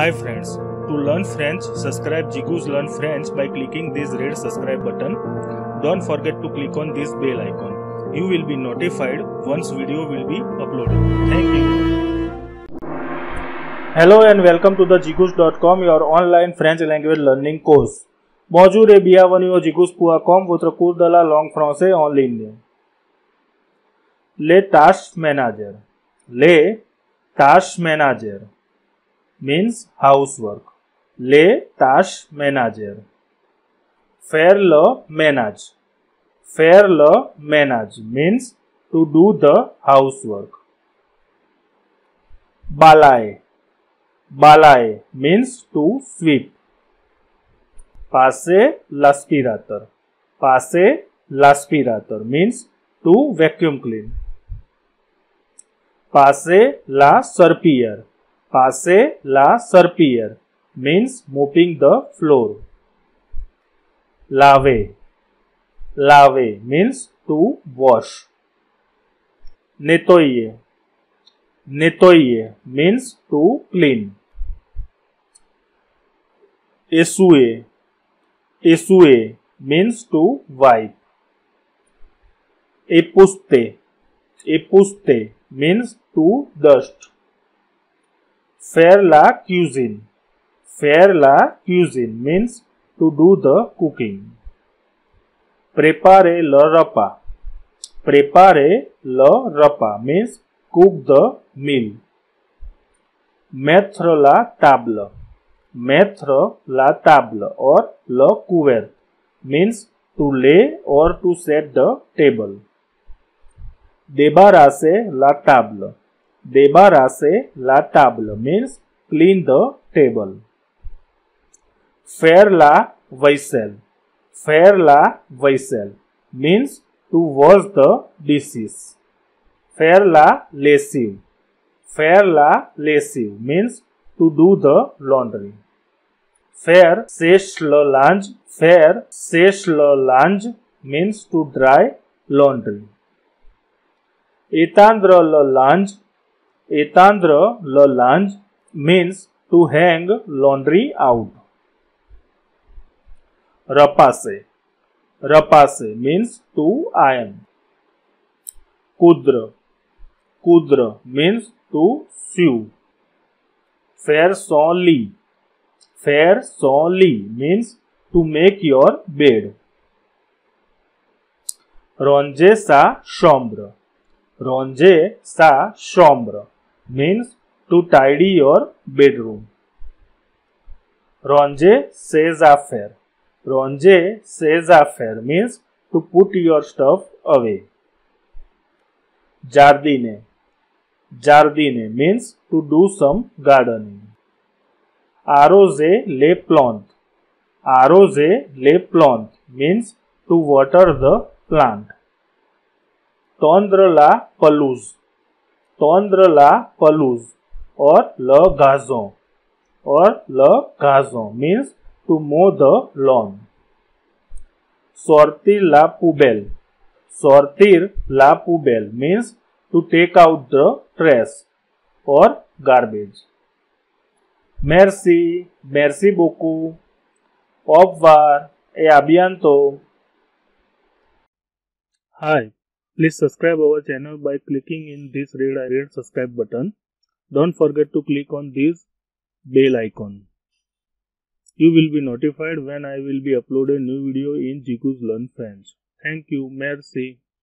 Hi friends, to learn French, subscribe Jigoos Learn French by clicking this red subscribe button. Don't forget to click on this bell icon. You will be notified once video will be uploaded. Thank you. Hello and welcome to the Jigoos.com, your online French language learning course. Bonjour et bienvenue au Jigoos.com, votre cours de la langue française en ligne. Les tâches ménagères. Les tâches ménagères means housework. Les tâches ménagères. Faire le ménage. Faire le ménage means to do the housework. Balayer. Balayer means to sweep. Passer l'aspirateur. Passer l'aspirateur means to vacuum clean. Passer la serpillière. Passer la serpillière means mopping the floor. Laver. Laver means to wash. Nettoyer. Nettoyer means to clean. Essuyer. Essuyer means to wipe. Épousseter. Épousseter means to dust. Faire la cuisine. Faire la cuisine means to do the cooking. Préparer le repas. Préparer le repas means cook the meal. Mettre la table. Mettre la table or le couvert means to lay or to set the table. Débarrasser la table. Débarrasser la table means clean the table. Faire la vaisselle. Faire la vaisselle means to wash the dishes. Faire la lessive. Faire la lessive means to do the laundry. Faire sèche le linge. Faire sèche le linge means to dry laundry. Étendre le linge. Étendre le linge means to hang laundry out. Repasser. Repasser means to iron. Coudre. Coudre means to sew. Faire son lit. Faire son lit means to make your bed. Ranger sa chambre. Ranger sa chambre means to tidy your bedroom. Ranger ses affaires. Ranger ses affaires means to put your stuff away. Jardiner. Jardiner means to do some gardening. Arroser les plantes. Arroser les plantes means to water the plant. Tondre la pelouse. Tondre la pelouse or le gazon. Or le gazon means to mow the lawn. Sortir la poubelle. Sortir la poubelle means to take out the trash or garbage. Merci, merci beaucoup. Au revoir et à bientôt. Hi, please subscribe our channel by clicking in this red subscribe button. Don't forget to click on this bell icon. You will be notified when I will be uploading new video in Jigoos Learn French. Thank you. Merci.